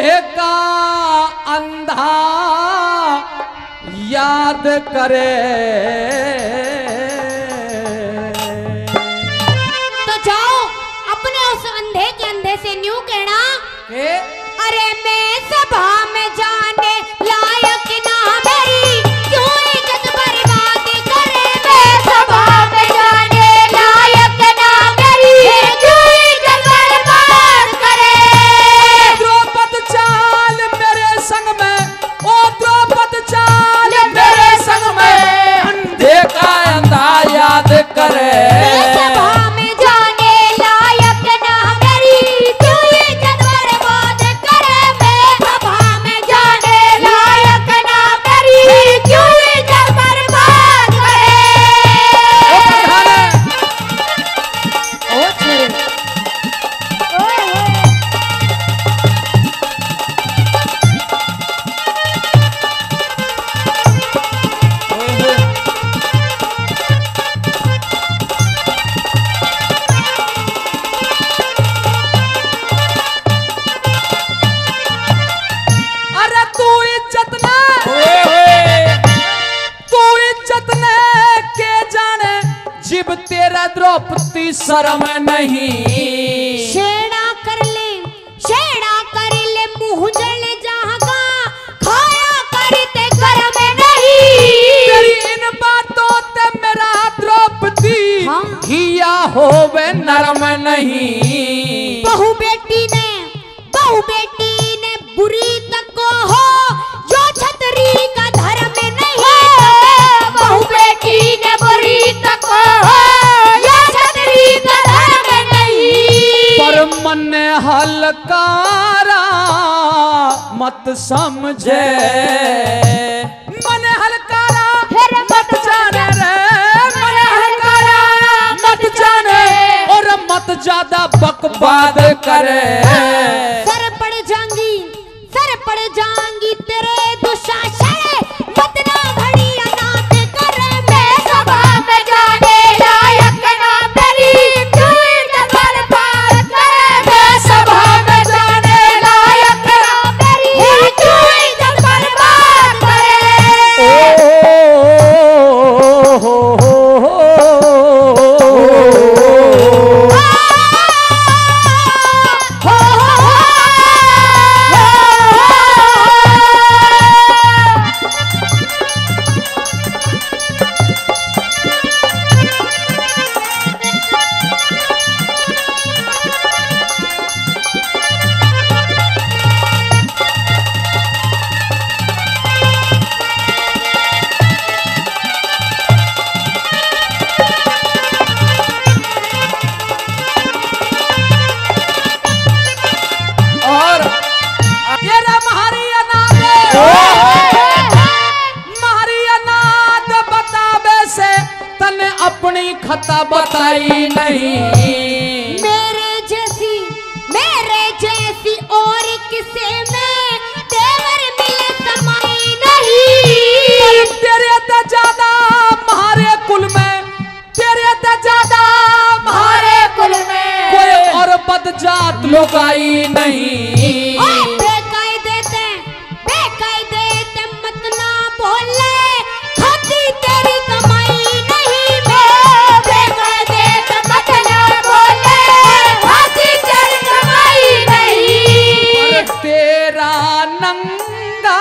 का अंधा याद करे। से न्यू कहना अरे मैं सभा में जाने लायक ना मेरी क्यों इज्जत बर्बाद करे, मैं सभा में जाने लायक ना मेरी क्यों इज्जत बर्बाद करे। द्रौपद चाल मेरे संग में, ओ द्रौपद चाल मेरे संग में अंधे का अंधा याद करे। द्रौपदी शर्म नहीं, शेड़ा कर ले मुँह जल जहाँ का खाया करते कर्म नहीं। तेरी इन बातों ते मेरा द्रौपदी किया होवे नरम नहीं। बहु बेटी ने बुरी तक को हो जो छतरी का धर्म नहीं, बहु बेटी ने बुरी तक को हो मन हलकारा मत समझे, मन हलकारा मत जाने रे, मन हलकारा मत जाने और मत ज्यादा बकवाद करे। सर पड़ जाएंगी तेरे दुशासन मत ना घड़ी अनाथ करे, मैं सभा में जाने लायक ना मेरी खता बताई नहीं। मेरे जैसी और किसे में तेवर मिले समाई नहीं। तेरे तो ज्यादा हमारे कुल में, तेरे तो ज्यादा हमारे कुल में कोई और बदजात लुकाई नहीं। बेकायदे मत ना बोले खाती तेरी कमाई नहीं, तेरा नंगा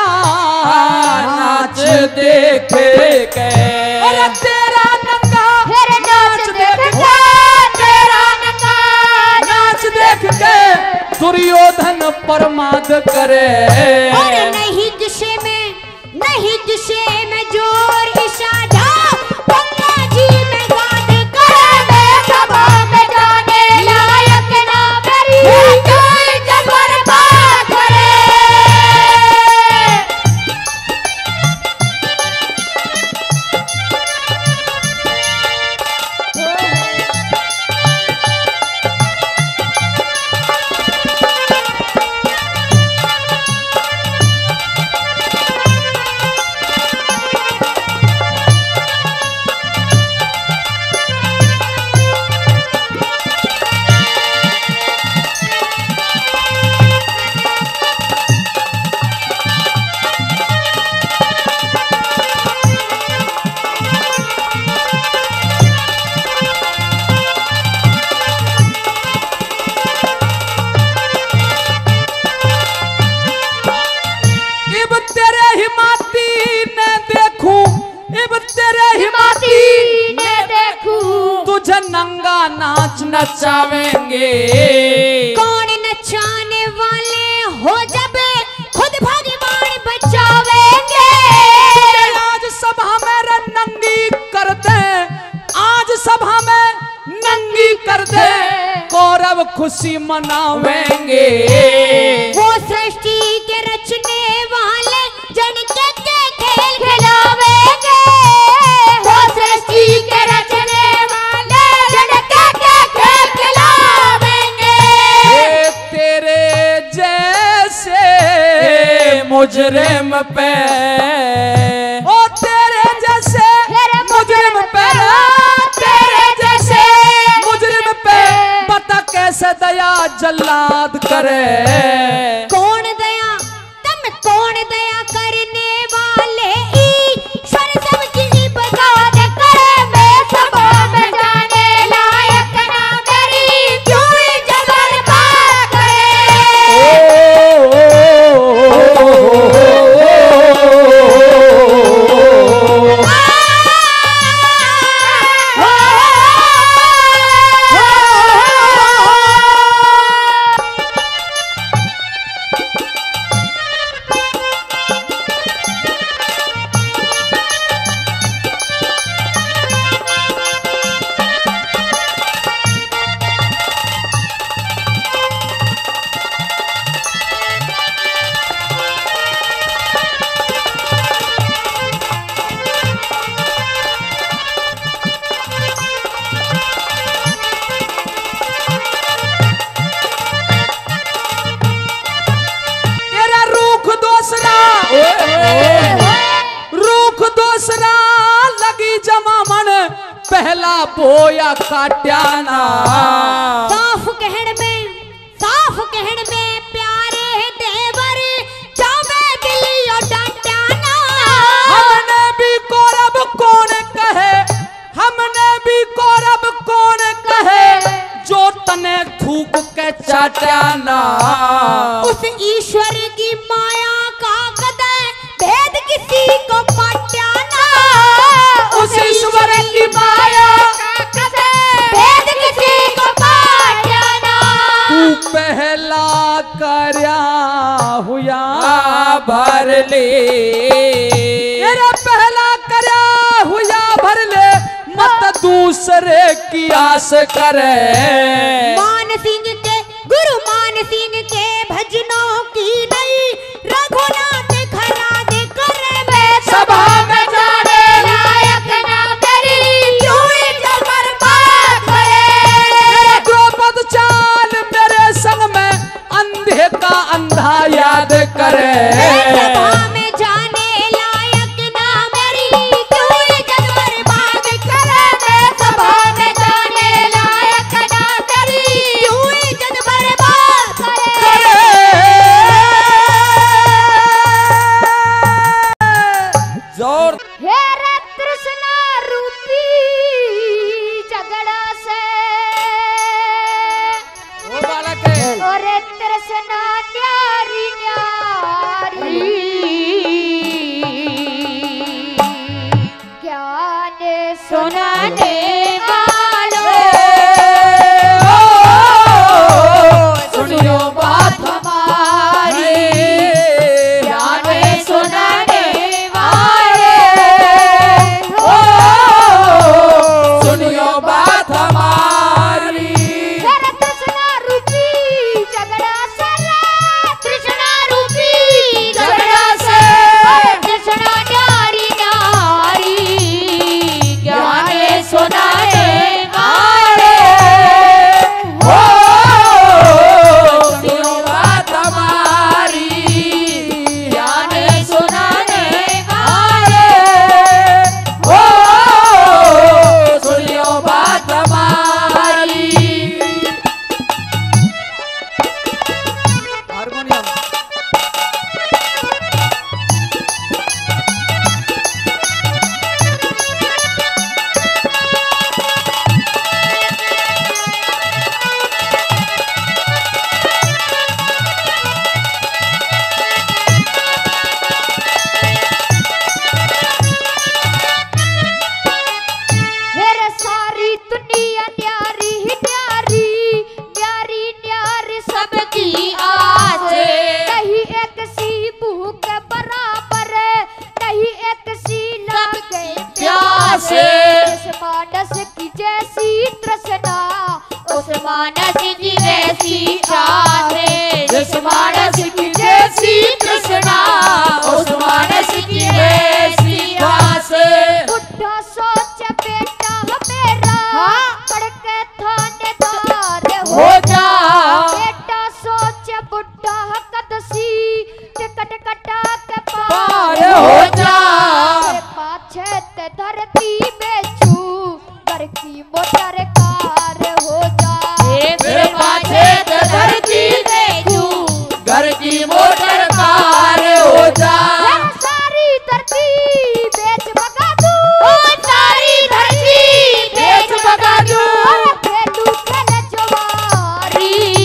नाच देखे के, तेरा नंगा नाच देख के, तेरा नंगा नाच देख के दुर्योधन प्रमाद करे। नहीं जिसे में जोर इशारा गंगा जी में गाद करे, मैं सभा में जाने लायक ना मेरी। कुछ नंगा नाच नचावेंगे। कौन नचाने वाले हो जब खुद भगवान बचावेंगे। आज सभा में नंगी कर दे, आज सभा में नंगी कर दे, कौरव खुशी मनावेंगे। वो सृष्टि के रचने वाले जन के खेल खिलावेंगे। वो सृष्टि के रचने वाले जन के खेल खिलावेंगे। तेरे जैसे मुजरिम पे, ओ तेरे जैसे मुजरिम पे, तेरे जैसे मुजरिम पे पता कैसे दया जल्लाद करे। बोया काट्याना साफ कहन में प्यारे देवर जावे दिलियो डांट्याना। हमने भी कौरव कौन कहे, हमने भी कौरव कौन कहे, जो तने थूक के चाट्याना। उस ईश्वर की माया का कदे भेद किसी को पाट्याना। उस ईश्वर की माया पहला करया हुआ भर ले, तेरा पहला करया हुआ भर ले, मत दूसरे की आस करे। मान सिंह के गुरु मान सिंह के भजनों की नई रघुनाथ खराद करे। मैं सभा में जाने लायक ना करी क्यों जबर बात करे। द्रौपद चाल का अंधा याद करे। सभा में जाने लायक ना मेरी क्यों जबर बात करे। सभा में जाने लायक ना मेरी क्यों जबर बात करे। जोर हे तृष्णा रूपी झगड़ा से वो बालक है और तृष्णा से मानस की जैसी तृष्णा उस मानस की जैसी चाहे, जिस मानस की जैसी तृष्णा उस मानस की जैसी आसे। उठो सोच बेटा मेरा पढ़ के थानेदार हो जा, बेटा सोच बुढ़ा कदसी टिकट कटा के पार हो जा। धरती में छू कर की मोटर कार हो जा, धरती में छू घर की मोटर कार हो जा। सारी धरती बेच बगा दू, सारी धरती बेच बगा दू। खेलू खेल जुआरी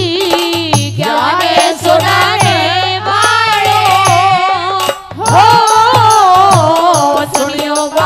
ज्ञान सुनाने वाले हो, bye।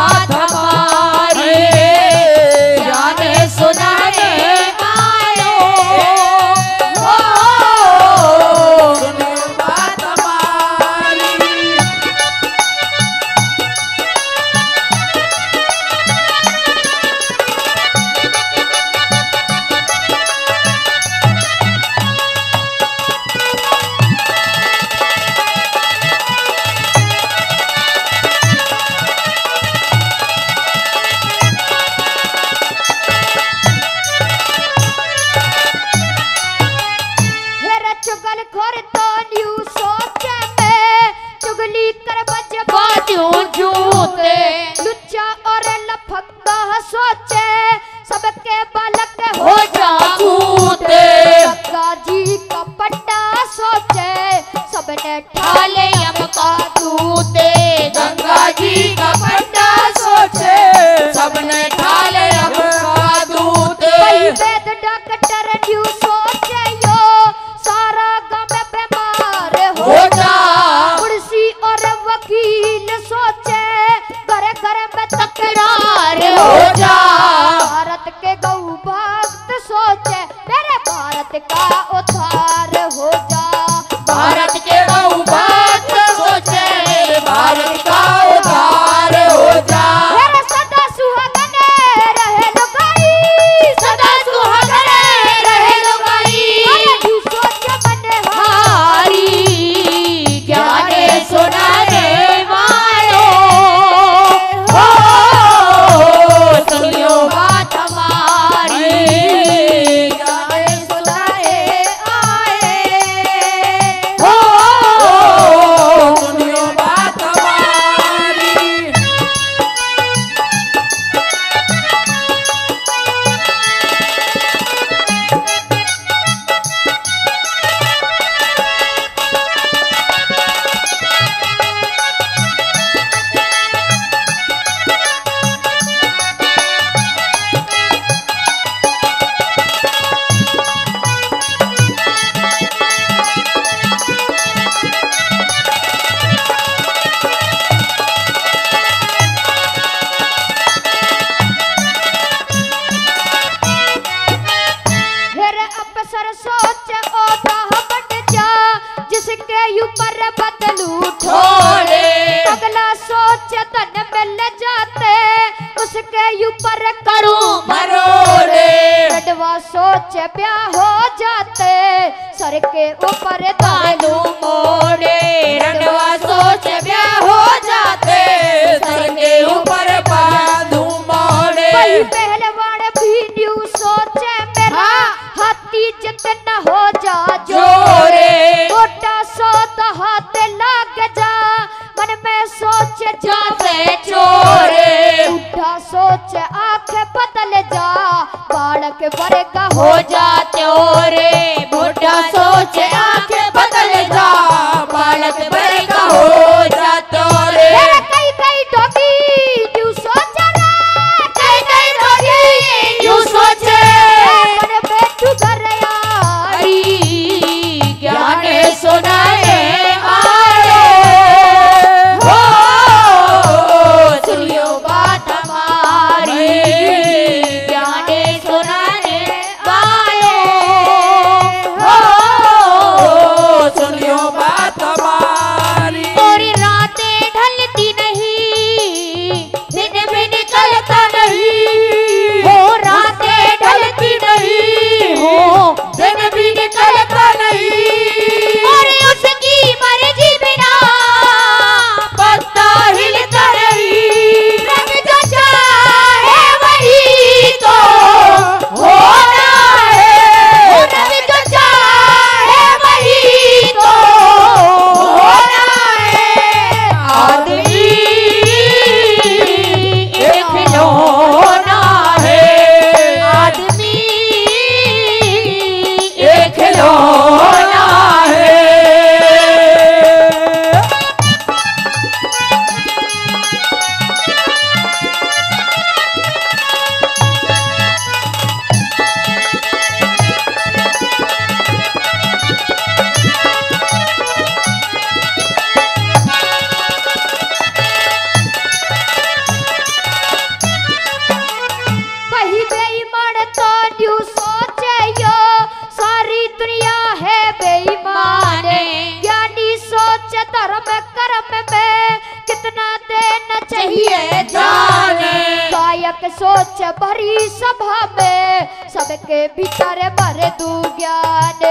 जाने। गायक सोच भरी सभा में सबके भीतर भर दू ज्ञान।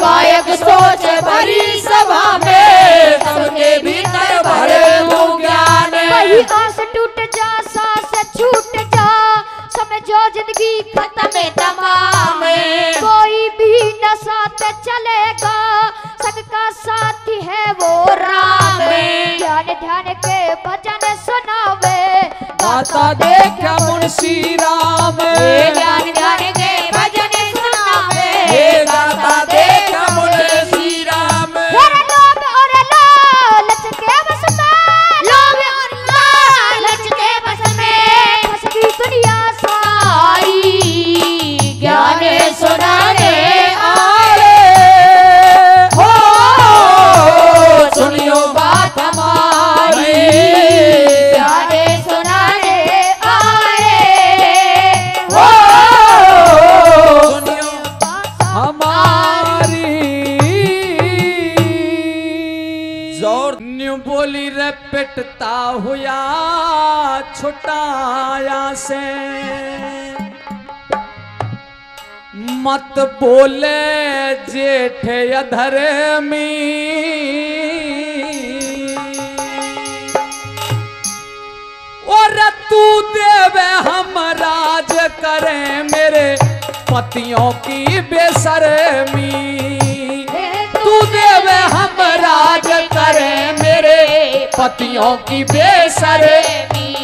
गायक सोच भरी सभा में सबके भीतर भर दू ज्ञान। वही आस टूट जा सांस छूट जा समझो जिंदगी खत्म तमाम। कोई भी न साथ चलेगा सबका साथी है वो राम। ध्यान ध्यान के भजन सुनावे माता देखा मुंशी राम। ध्यान ध्यान के भजन सुनावे माता देखा मुंशी राम। राम और लाल लचके बस में, राम और लाल लचके बस में फंसती दुनिया सारी ज्ञान सुनाने आए। हो सुनियो बात हमारी पिटता हुआ छुटाया से। मत बोले जेठ अधर्मी और तू देवे हम राज करें मेरे पतियों की बेशर्मी। तू देवे हम राज करें मेरे पतियों की बेशर्मी।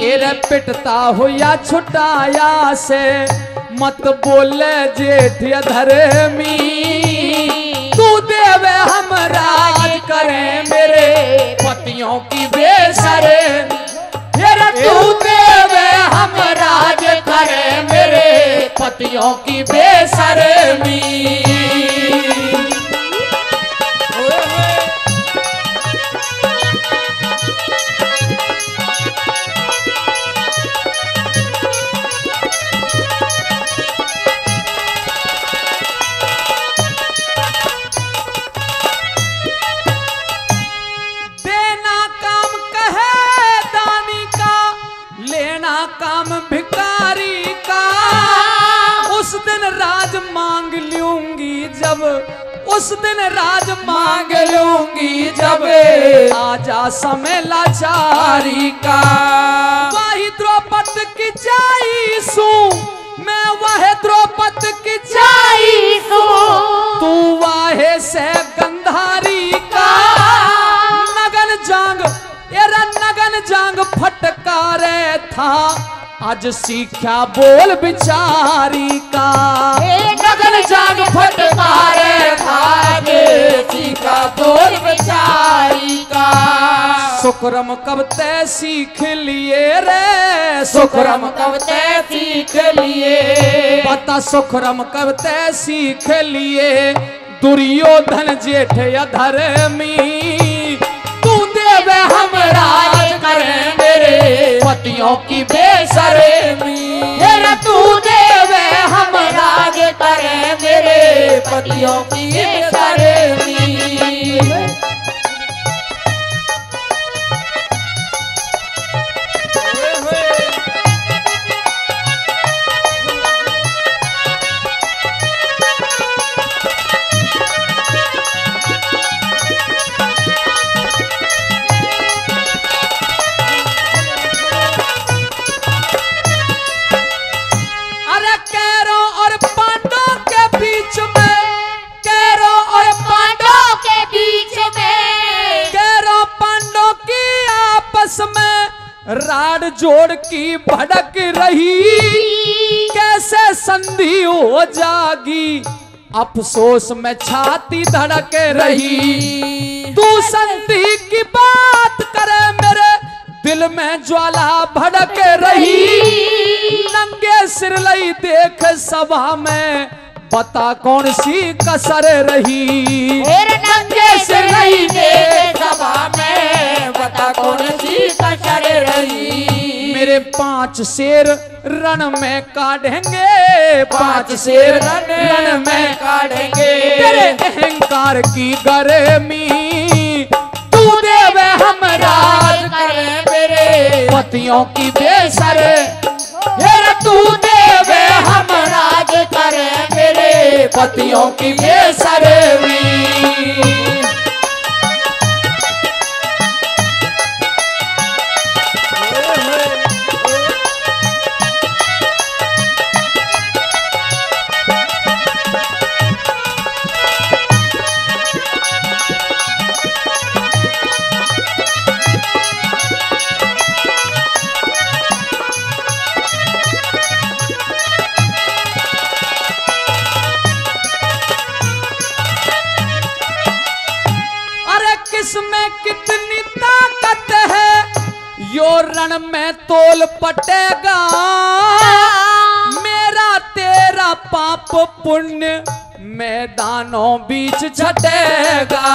तेरे पिटता हुआ छुटाया से मत बोले जेठ अधर्मी। तू देवे हम राज करें मेरे पतियों की बेशर्मी। तेरा तू देवे हम राज करें मेरे पतियों की बेशर्मी। उस दिन राज मांग लूंगी जब आजा समय लाचारी का। वही द्रौपद की चाई सू मैं वह द्रौपद की चाई सू। तू वाहे से गंधारी का नगन जांग एरा नगन जांग फटकारे था आज सीखा बोल बिचारी का। नगन जाग फटकारे भाग सीखा बोल बिचारी का। सुकरम कब तय सीख लिए रे सुकरम कब तय सीख लिए। पता सुकरम कब तय सीख लिए दुर्योधन जेठ अधर्मी। देवे हम राज करें मेरे पतियों की बेशर्मी। तेरा तू देवे हम राज करें मेरे पतियों की बेशर्मी। राड जोड़ की भड़क रही कैसे संधि हो जागी अफसोस में छाती धड़क रही। तू संधि की बात करे मेरे दिल में ज्वाला भड़क रही। नंगे सिर लई देख सभा में पता कौन सी कसर रही। नंगे सिर लई देख सभा में पता कौन सी कसर रही। मेरे पांच शेर रण में काढ़ेंगे पांच शेर रण में काढ़ेंगे। तेरे अहंकार की गर्मी तू देवे हम राज करें मेरे पतियों की बेसर तू देवे हम राज करे मेरे पतियों की बेसर में। मैं तोल पटेगा मेरा तेरा पाप पुण्य मैदानों बीच झटेगा।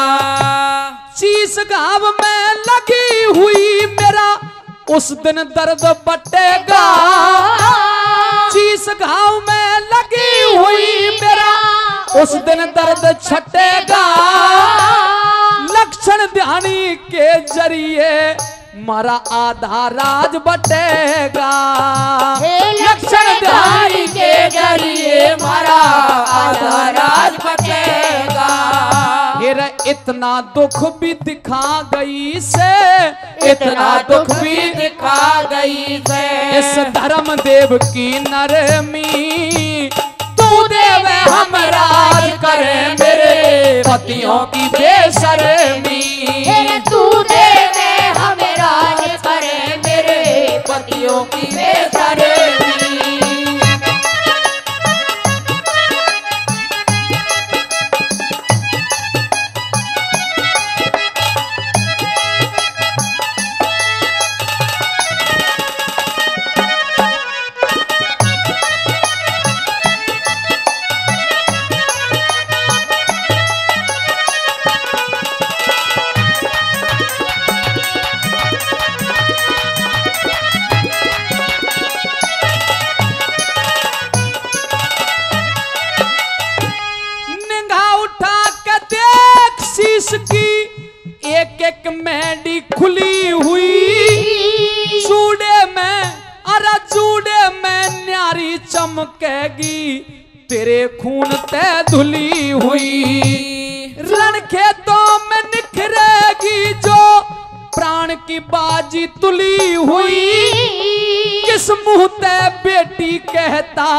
शीश घाव में लगी हुई मेरा उस दिन दर्द बटेगा। शीश घाव में लगी हुई मेरा उस दिन दर्द छटेगा। लक्षण ध्यानी के जरिए मारा आधा राज बटेगा। लक्षण ध्यानी के जरिए मारा आधा राज बटेगा। मेरा इतना दुख भी दिखा गई से इतना दुख भी दिखा गई से इस धर्म देव की नरमी तू देवे हम राज करे मेरे पतियों की बेशर्मी। तू देवे हम राज करे मेरे पतियों की बेशर्मी। मेंढी खुली हुई चूड़े में अरे चूड़े में न्यारी चमकेगी तेरे खून ते धुली हुई। रण खेतों में निखरेगी जो प्राण की बाजी तुली हुई। किस मुँह ते बेटी कहता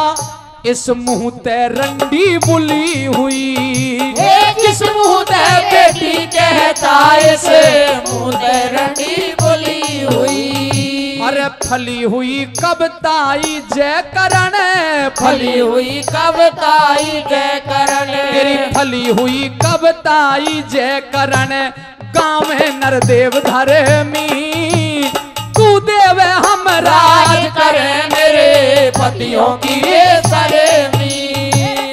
इस मुँह ते रंडी बुली हुई। किस मुँह ते बेटी कहता इस मुँह ते रंडी बुली हुई। अरे फली हुई कबताई जय करण फली हुई कबताई जय करण। तेरी फली हुई कबताई जय करण गाँव है नरदेव धर्मी तू देवे हम राज करे मेरे पतियों की बेशर्मी।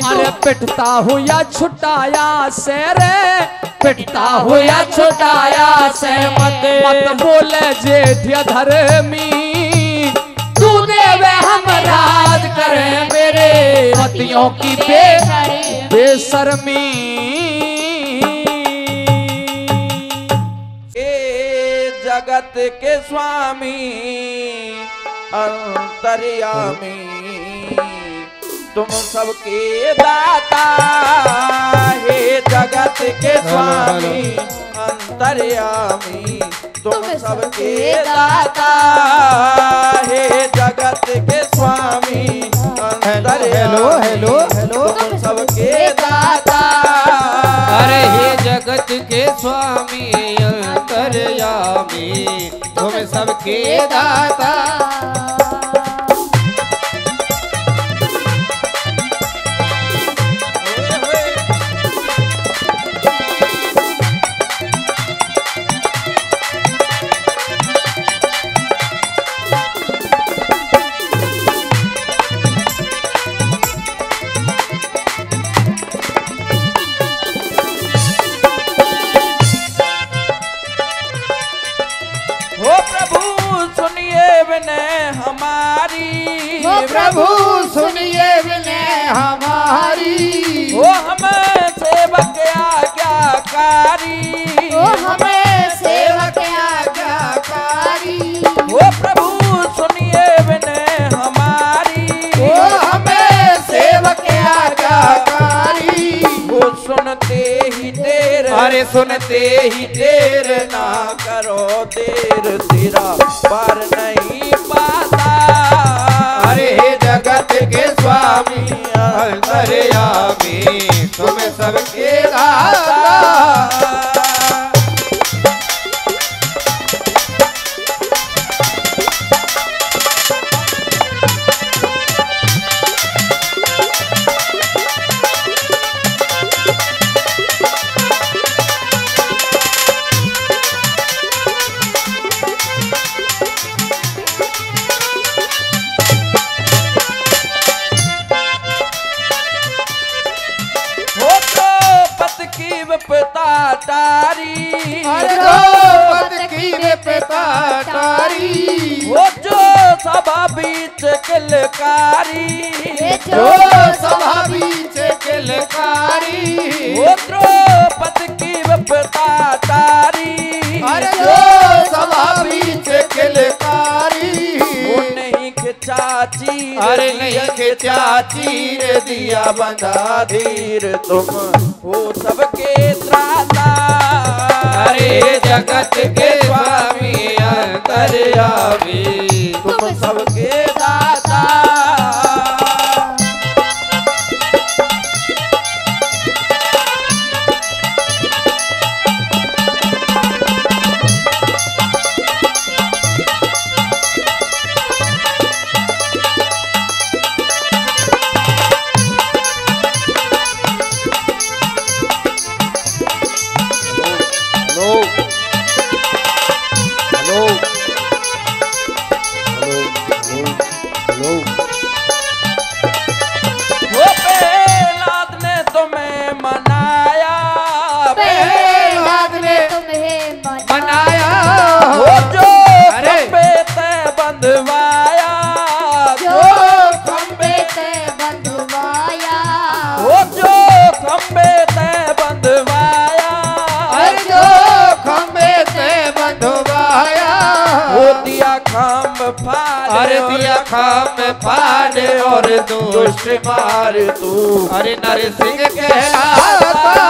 अरे पिटता हुआ छुटाया से रे पिटता हुआ छुटाया से मत मत बोले जेठिया धर्मी तू देवे हम राज करे मेरे पतियों की बेशर्मी। जगत के स्वामी अंतर्यामी तुम सबके दाता हे जगत के स्वामी अंतर्यामी तुम सबके दाता हे जगत के स्वामी अंतर्यामी तुम सबके दाता। अरे हे जगत के स्वामी अंतर्यामी तुम सबके दाता। प्रभु सुनिए विनय हमारी ओ हमें सेवक आज्ञाकारी ओ हमें सेवक आज्ञाकारी। ओ प्रभु तुम्हारे सुनते ही देर ना करो, देर तेरा पार नहीं पाता। अरे जगत के स्वामी अंतर्यामी तुम सबके दाता। वो जो सभा बीच किलकारी, जो सभा बीच किलकारी, वो द्रौपद की विपदा तारी। अरे जो सभा बीच किलकारी, वो नहीं खिंचा चीर, अरे नहीं खिंचा चीर दिया बंधा धीर तुम वो सबके त्राता। अरे जगत के स्वामी अंतर्यामी तुम सबके दाता। और दुष्ट मार तू अरे नरसिंह कहलाता।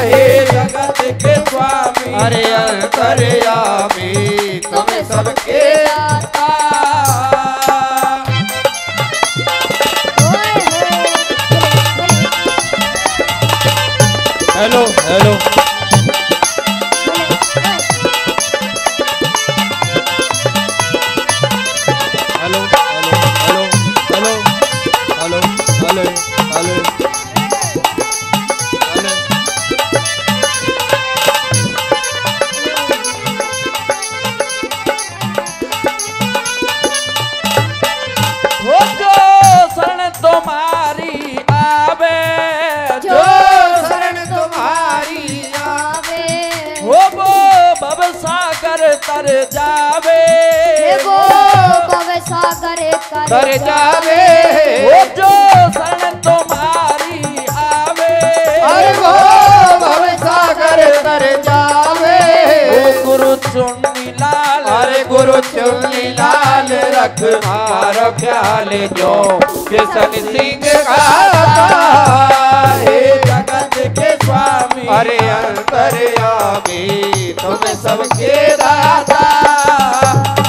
हे जगत के स्वामी अरे अंतर्यामी तुम सबके दाता। हेलो हेलो तर जावे वो जो शरण तुम्हारी आवे। अरे वो भव सागर तर जावे वो गुरु चुन्नी लाल। अरे गुरु चुन्नी लाल रख मारो ख्याल जो किशन सिंह गाता। हे जगत के स्वामी अरे अंतर्यामी तुम सबके दाता।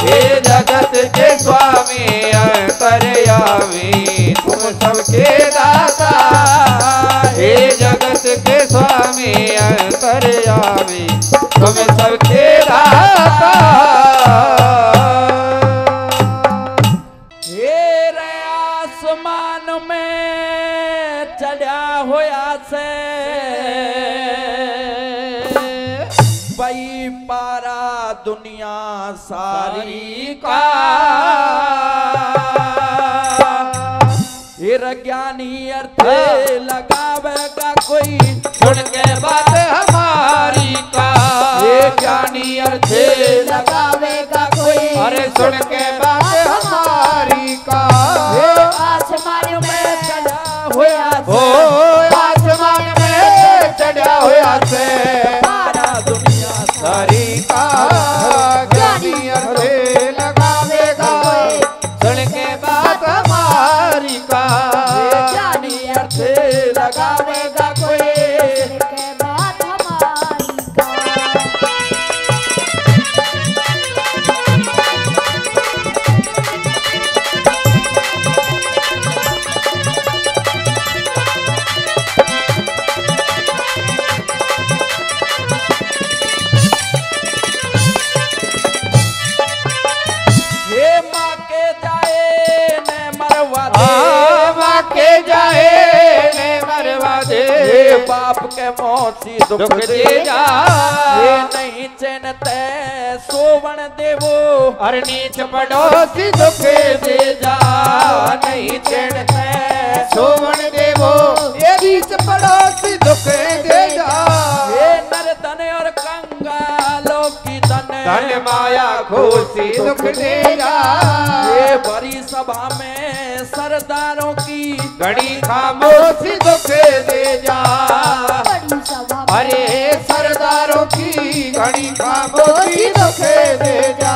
हे जगत के स्वामी अंतर्यामी तुम सबके दाता। हे जगत के स्वामी अंतर्यामी तुम सबके दाता। तेरे आसमान में चढ़ा होया से बई पारा दुनिया सारी का। ज्ञानी अर्थ लगावेगा कोई सुन के बात हमारी का। ये ज्ञानी अर्थ लगावेगा कोई अरे सुन के बात हमारी का। आसमान में चढ़ा हुआ हो आसमान में चढ़ा हुआ से सारा दुनिया सारी का। ज्ञानी अर्थ लगावेगा कोई सुन के बात हमारी का। लगावेगा कोई बात हमारी बाप के मोची दुख देजा हे नहीं चैन ते सोवन देवो अरे नीच पड़ोसी दुख देजा नहीं चैन ते सोवन देवो ये नीच पड़ोसी दुख देजा हे नर धन और कंगालों की धन माया खुशी दुख देजा ये बड़ी सभा में सरदारों की घड़ी खामोशी दुख दे जा अरे सरदारों की घड़ी खामोशी दुख दे जा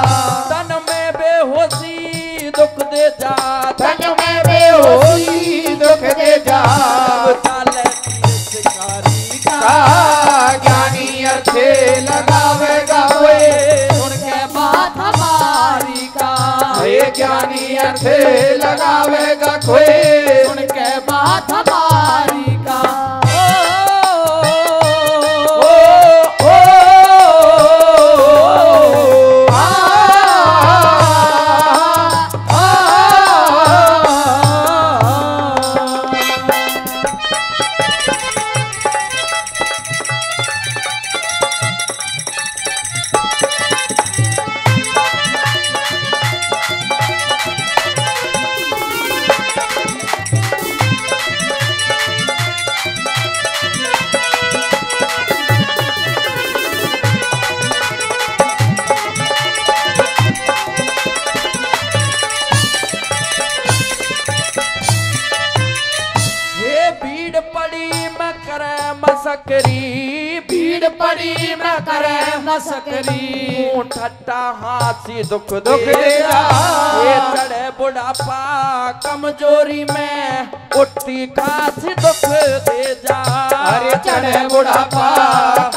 तन में बेहोशी दुख दे जा तन में बेहोशी दुख दे जा ज्ञानी अर्थे लगावेगा ज्ञानी अर्थे लगावेगा कोई उनके बात हमारी का ठट्टा हाथी दुख दुख देगा ये चढ़े बुढ़ापा कमजोरी में उठती खासी दुख दे जा अरे चढ़े बुढ़ापा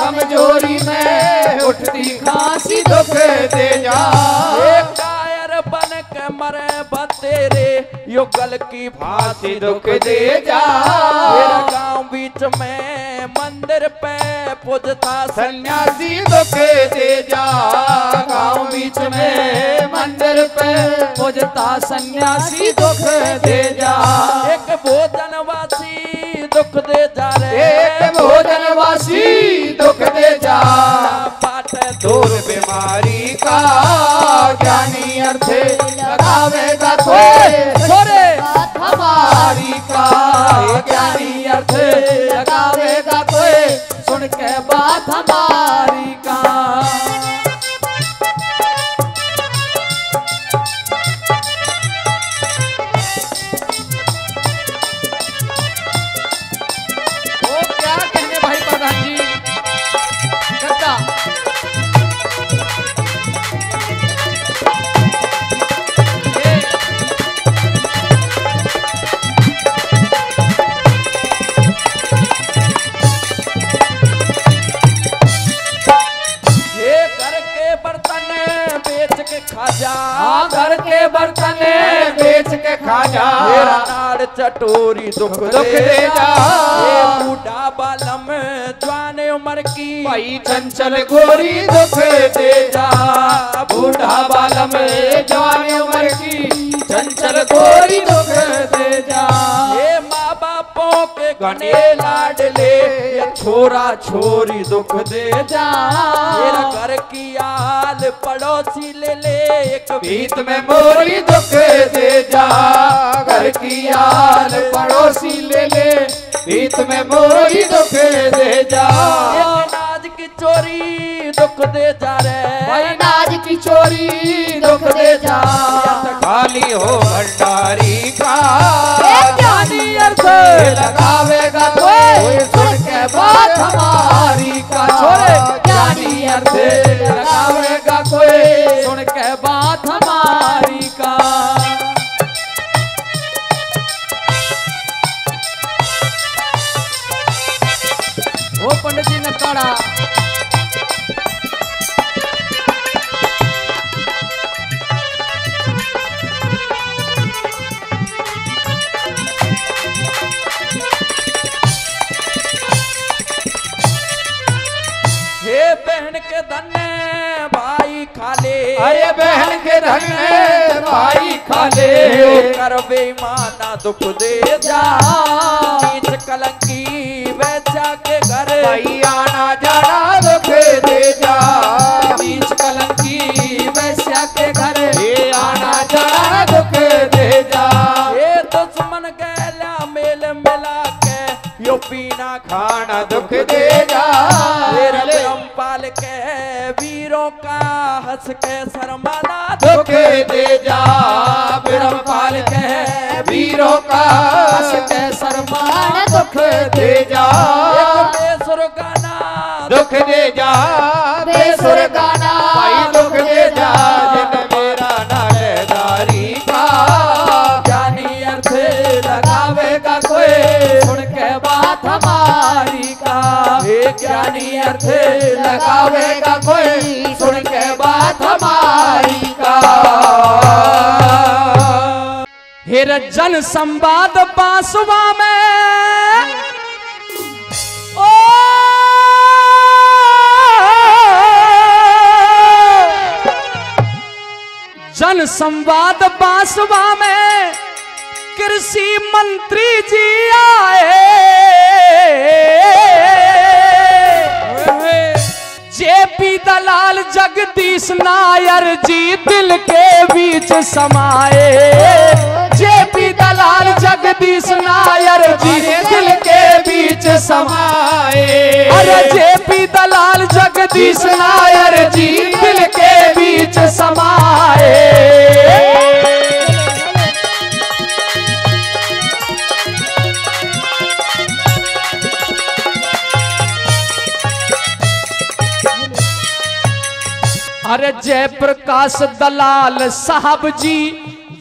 कमजोरी में उठती खासी दुख दे जा कायर बन के मरे बतेरे युगल की भांति दुख दे जा गाँव बीच में मंदिर पे पूजता सन्यासी दुख दे जा गाँव बीच में मंदिर पे पूजता सन्यासी दुख दे जा एक भोजनवासी दुख दे जा रे एक भोजनवासी दुख दे जा पाठ दूर बीमारी का ज्ञानी अर्थे लगावेगा कोई छोरे हमारी का ज्ञानी अर्थे लगावेगा कोई सुन के बात हमारी का वो क्या कहने भाई प्रधान जी गद्दा घर के बर्तन बेच के खा जा नाड़ चटोरी दुख दुख दे जा बूढ़ा बालम जवाने उम्र की भाई चंचल गोरी दुख दे जा बूढ़ा बालम जवाने उम्र की चंचल गोरी दुख दे जा माँ बापों के घने लाडले छोरा छोरी दुख दे जा घर की आल पड़ोसी ले ले एक भीत में मोरी दुख दे जा घर की आल पड़ोसी ले ले भीत में मोरी दुख दे जा नाज की चोरी दुख दे जा रे नाज की चोरी दुख दे जा खाली हो भंडारी का ज्ञानी अर्थ लगावेगा कोई बात हमारी का छोरे ज्ञानी अर्थ लगावेगा कोई सुन के बात हमारी का वो पंडित जी ने ताड़ा अरे बहन के धन भाई खाले कर बेईमाना दुख दे जा नीच कलंकी वैच चाचा के घर भाई आना जाना दुख दे जा, बीच कलंकी वैश्या के घर ये आना जाना दुख दे जा। ये दुश्मन कहला मेल मिला के यो पीना खाना दुख दे जा। पाल के वीरों का हंस के शर्माना दुख दे जा, पाल के वीरों का हंस के शर्माना दुख दे जा। बेसुर गाना दुख दे जा, बेसुर गाना भाई दुख दे जा। जिन मेरा नागेदारी का जानी अर्थ लगावेगा कोई, सुन के बात हमारी का ज्ञानी अर्थ लगावेगा कोई, सुन के बात हमारी का। हेर जन संवाद बासवा में ओ जन संवाद बासवा में कृषि मंत्री जी आए, जेपी दलाल जगदीश नायर जी दिल के बीच समाए, जेपी दलाल जगदीश नायर जी दिल के बीच समाए। अरे जेपी दलाल जगदीश नायर जी दिल के बीच समाए। अरे जयप्रकाश दलाल साहब जी,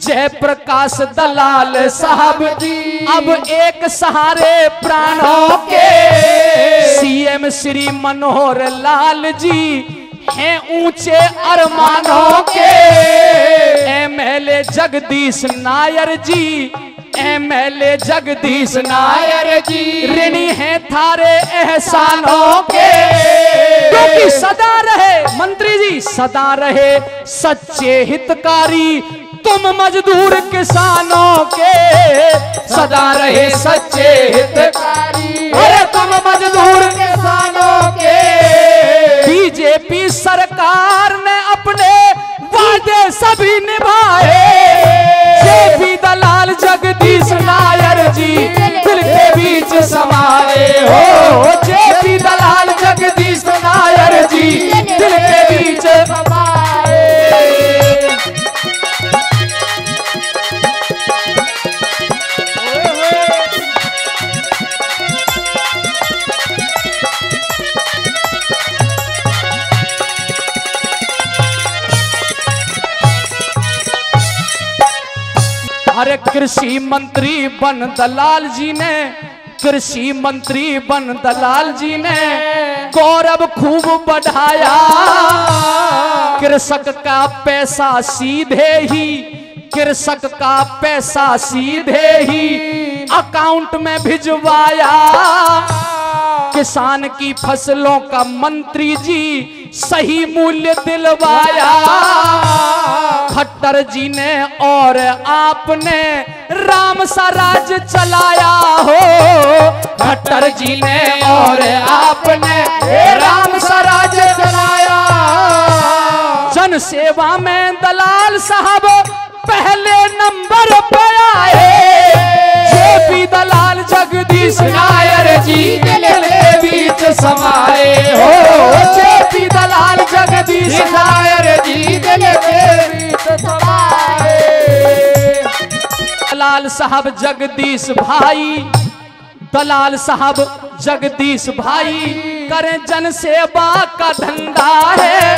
जयप्रकाश दलाल साहब जी अब एक सहारे प्राणों के। सीएम श्री मनोहर लाल जी हैं ऊंचे अरमानों के। एमएलए जगदीश नायर जी, एमएलए जगदीश नायर जी ऋणी हैं थारे एहसानों के। क्योंकि सदा रहे मंत्री जी, सदा रहे सच्चे हितकारी तुम मजदूर किसानों के, सदा रहे सच्चे हितकारी अरे तुम मजदूर किसानों के। बीजेपी सरकार ने अपने वादे सभी निभाए, जेपी दलाल जगदीश नायर जी दिल के बीच समाए। हो जेपी दलाल जगदीश नायर जी दिल के बीच समाए। अरे कृषि मंत्री बन दलाल जी ने, कृषि मंत्री बन दलाल जी ने गौरव खूब बढ़ाया। कृषक का पैसा सीधे ही, कृषक का पैसा सीधे ही अकाउंट में भिजवाया। किसान की फसलों का मंत्री जी सही मूल्य दिलवाया। खट्टर जी ने और आपने राम स्वराज चलाया। हो खट्टर जी ने और आपने राम स्वराज चलाया। जन सेवा में दलाल साहब पहले नंबर पर आए, जेपी दलाल जगदीश नायर जी दिल के बीच समाए। हो जेपी दलाल जगदीश नायर जी दिल के बीच समाए। दलाल साहब जगदीश भाई, दलाल साहब जगदीश भाई करें जन सेवा का धंधा है।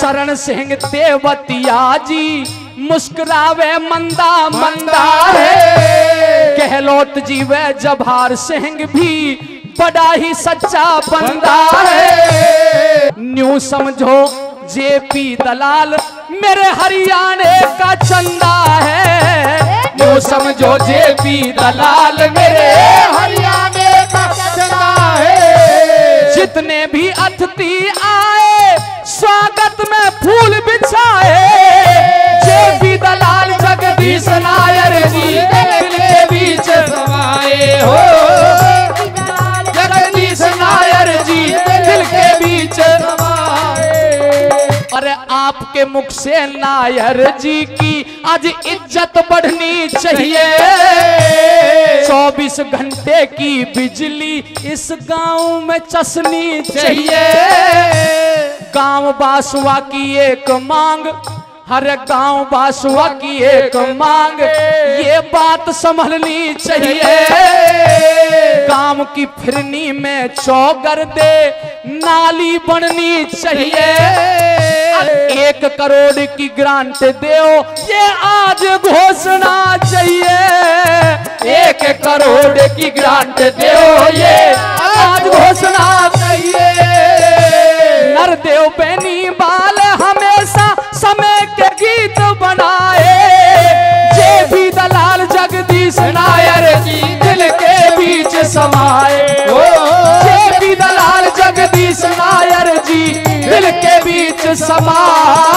चरण सिंह तेवतिया जी मुस्कुरावे मंदा मंदा है। गहलोत जी व जवाहर सिंह भी बड़ा ही सच्चा बंदा है। न्यू समझो जेपी दलाल मेरे हरियाणे का चंदा है। न्यू समझो जेपी दलाल मेरे हरियाणे का चंदा है। जितने भी अतिथि आए स्वागत में फूल बिछाए, जेपी दलाल जगदीश नायर जी दिल के बीच समाए। हो जगदीश से नायर जी की आज इज्जत बढ़नी चाहिए। 24 घंटे की बिजली इस गांव में चसनी चाहिए। गांव बासुआ की एक मांग, हर गांव बासुआ की एक मांग, ये बात संभलनी चाहिए। गांव की फिरनी में चौगर दे नाली बननी चाहिए। 1 करोड़ की ग्रांट दो, ये आज घोषणा चाहिए। 1 करोड़ की ग्रांट दो, ये आज घोषणा चाहिए। नरदेव बेनीवाल हमेशा समय के गीत बनाए, जे भी दलाल जगदीश नायर जी दिल के बीच समाए। जे भी दलाल जगदीश नायर जी दिल के बीच समाए।